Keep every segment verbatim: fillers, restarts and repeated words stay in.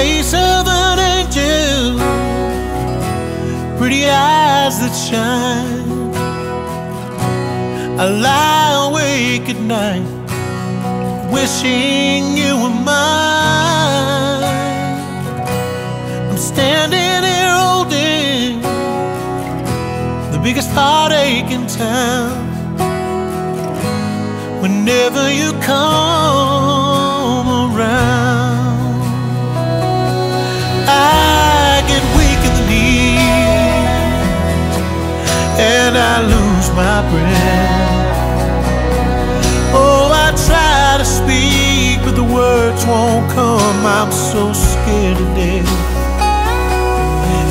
face of an angel, pretty eyes that shine. I lie awake at night, wishing you were mine. I'm standing here holding the biggest heartache in town. Whenever you come around, I get weak in the knees and I lose my breath. Oh, I try to speak, but the words won't come. I'm so scared to death.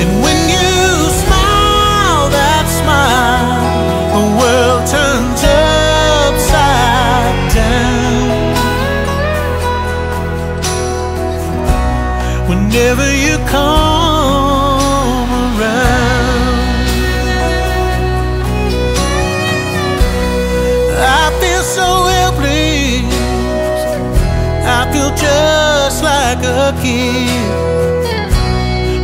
And when you smile, that smile, the world turns out down. Whenever you come around, I feel so helpless. I feel just like a kid.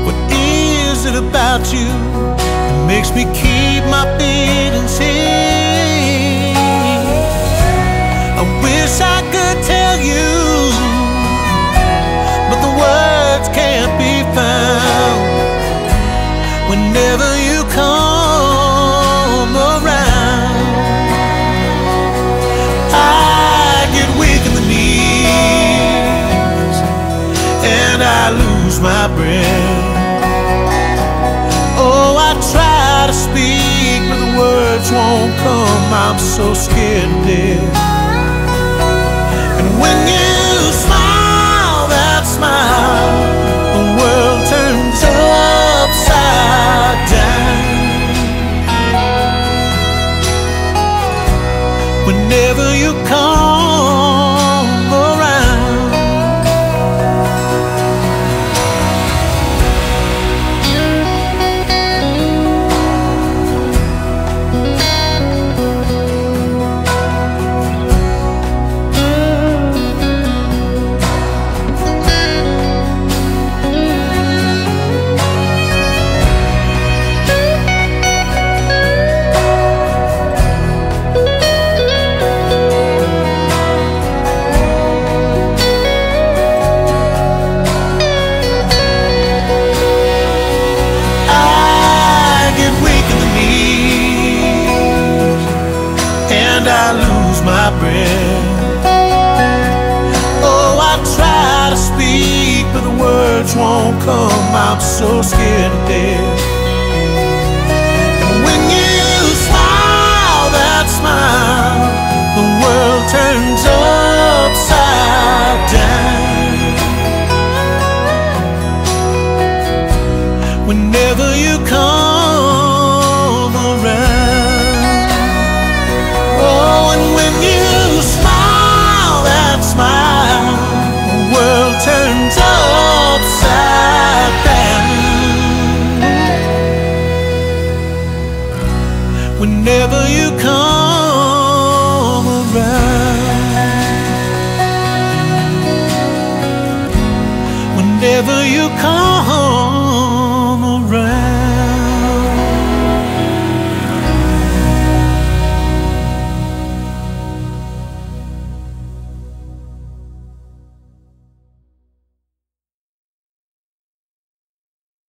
What is it about you that makes me keep my feelings hid? Wish I could tell you, but the words can't be found. Whenever you come around, I get weak in the knees and I lose my breath. Oh, I try to speak, but the words won't come. I'm so scared of death. When you smile, that smile, the world turns upside down. Whenever you come around, I lose my breath. Oh, I try to speak, but the words won't come. I'm so scared of death. And when you smile, that smile, the world turns upside down. Whenever you come Whenever you come around, whenever you come